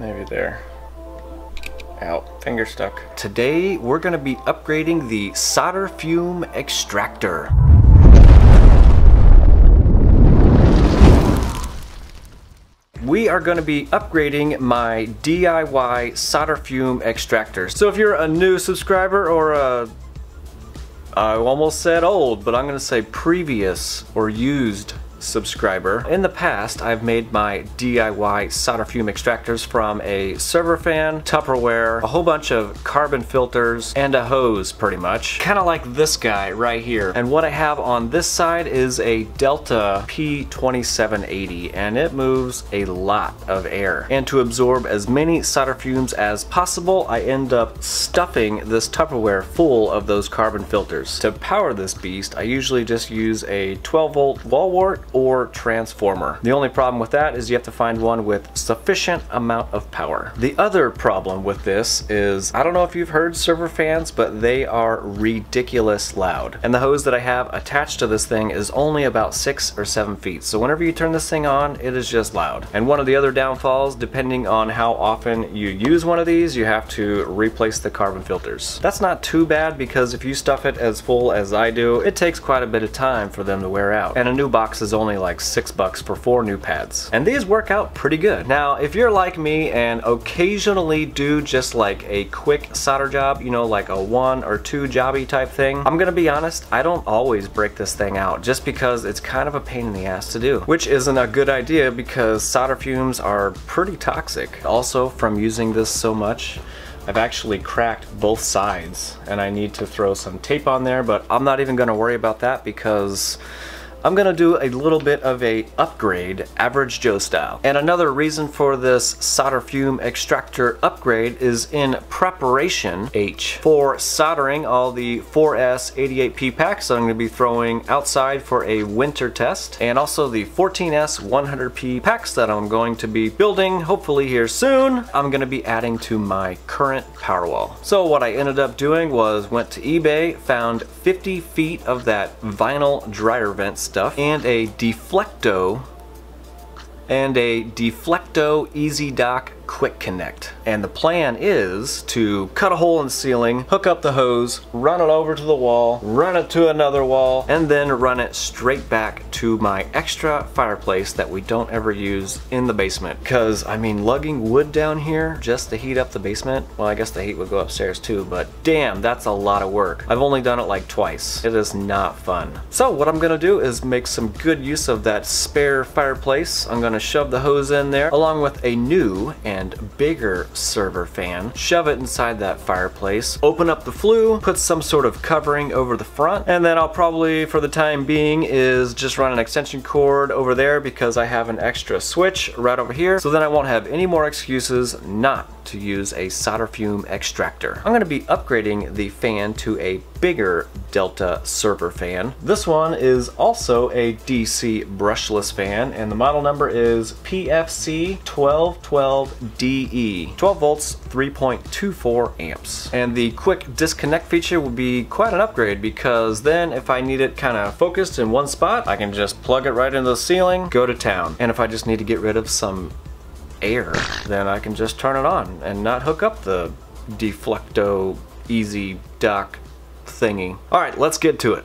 Maybe there. Out. Finger stuck. Today we're going to be upgrading the solder fume extractor. We are going to be upgrading my DIY solder fume extractor. So if you're a new subscriber or a, I almost said old, but I'm going to say previous or used subscriber. In the past, I've made my DIY solder fume extractors from a server fan, Tupperware, a whole bunch of carbon filters, and a hose pretty much. Kind of like this guy right here. And what I have on this side is a Delta P2780, and it moves a lot of air. And to absorb as many solder fumes as possible, I end up stuffing this Tupperware full of those carbon filters. To power this beast, I usually just use a 12-volt wall wart or transformer. The only problem with that is you have to find one with sufficient amount of power. The other problem with this is, I don't know if you've heard server fans, but they are ridiculous loud. And the hose that I have attached to this thing is only about 6 or 7 feet. So whenever you turn this thing on, it is just loud. And one of the other downfalls, depending on how often you use one of these, you have to replace the carbon filters. That's not too bad because if you stuff it as full as I do, it takes quite a bit of time for them to wear out. And a new box is only like $6 for 4 new pads. And these work out pretty good. Now, if you're like me and occasionally do just like a quick solder job, you know, like a 1 or 2 jobby type thing, I'm gonna be honest, I don't always break this thing out just because it's kind of a pain in the ass to do, which isn't a good idea because solder fumes are pretty toxic. Also, from using this so much, I've actually cracked both sides and I need to throw some tape on there, but I'm not even gonna worry about that because I'm gonna do a little bit of a upgrade, Average Joe style. And another reason for this solder fume extractor upgrade is in preparation H for soldering all the 4S 88P packs that I'm gonna be throwing outside for a winter test, and also the 14S 100P packs that I'm going to be building hopefully here soon. I'm gonna be adding to my current Powerwall. So what I ended up doing was went to eBay, found 50 feet of that vinyl dryer vent stuff, and a Deflecto EasyDock Quick Connect. And the plan is to cut a hole in the ceiling, hook up the hose, run it over to the wall, run it to another wall, and then run it straight back to my extra fireplace that we don't ever use in the basement. Because, I mean, lugging wood down here just to heat up the basement, well, I guess the heat would go upstairs too, but damn, that's a lot of work. I've only done it like twice. It is not fun. So what I'm gonna do is make some good use of that spare fireplace. I'm gonna shove the hose in there along with a new and bigger server fan, shove it inside that fireplace, open up the flue, put some sort of covering over the front, and then I'll probably, for the time being, is just run an extension cord over there because I have an extra switch right over here, so then I won't have any more excuses not to use a solder fume extractor. I'm gonna be upgrading the fan to a bigger Delta server fan. This one is also a DC brushless fan, and the model number is PFC1212DE, 12 volts, 3.24 amps. And the quick disconnect feature will be quite an upgrade because then if I need it kind of focused in one spot, I can just plug it right into the ceiling, go to town. And if I just need to get rid of some air, then I can just turn it on and not hook up the Deflecto EasyDock thingy. All right, let's get to it.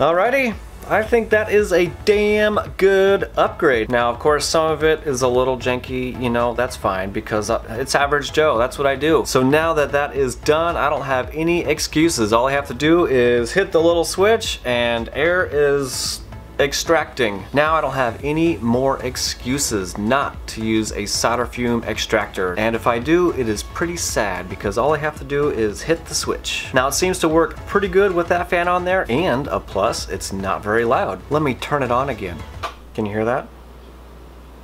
Alrighty, I think that is a damn good upgrade. Now, of course, some of it is a little janky, you know, that's fine because it's Average Joe, that's what I do. So now that that is done, I don't have any excuses. All I have to do is hit the little switch and air is extracting. Now I don't have any more excuses not to use a solder fume extractor, and if I do, it is pretty sad because all I have to do is hit the switch. Now it seems to work pretty good with that fan on there, and a plus, it's not very loud. Let me turn it on again. Can you hear that?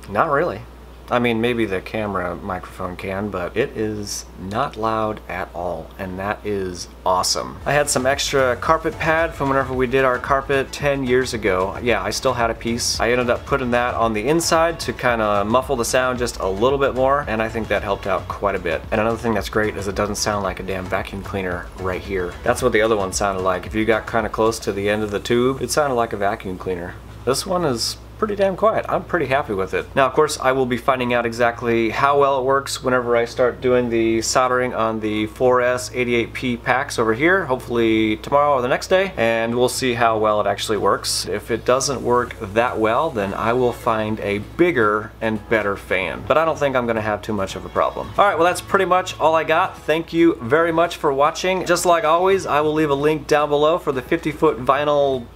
Not really. I mean, maybe the camera microphone can, but it is not loud at all, and that is awesome. I had some extra carpet pad from whenever we did our carpet 10 years ago. Yeah, I still had a piece. I ended up putting that on the inside to kind of muffle the sound just a little bit more, and I think that helped out quite a bit. And another thing that's great is it doesn't sound like a damn vacuum cleaner right here. That's what the other one sounded like. If you got kind of close to the end of the tube, it sounded like a vacuum cleaner. This one is pretty damn quiet. I'm pretty happy with it. Now, of course, I will be finding out exactly how well it works whenever I start doing the soldering on the 4S 88P packs over here, hopefully tomorrow or the next day, and we'll see how well it actually works. If it doesn't work that well, then I will find a bigger and better fan, but I don't think I'm gonna have too much of a problem. All right, well, that's pretty much all I got. Thank you very much for watching. Just like always, I will leave a link down below for the 50-foot vinyl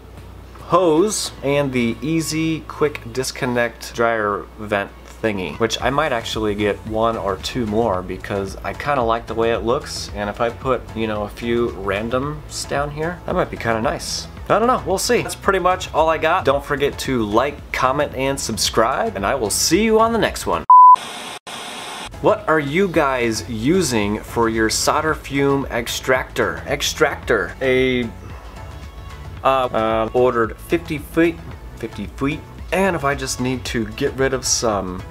hose and the easy quick disconnect dryer vent thingy, which I might actually get one or two more because I kind of like the way it looks, and if I put, you know, a few randoms down here, that might be kind of nice. I don't know, we'll see. That's pretty much all I got. Don't forget to like, comment, and subscribe, and I will see you on the next one. What are you guys using for your solder fume extractor? Ordered 50 feet, and if I just need to get rid of some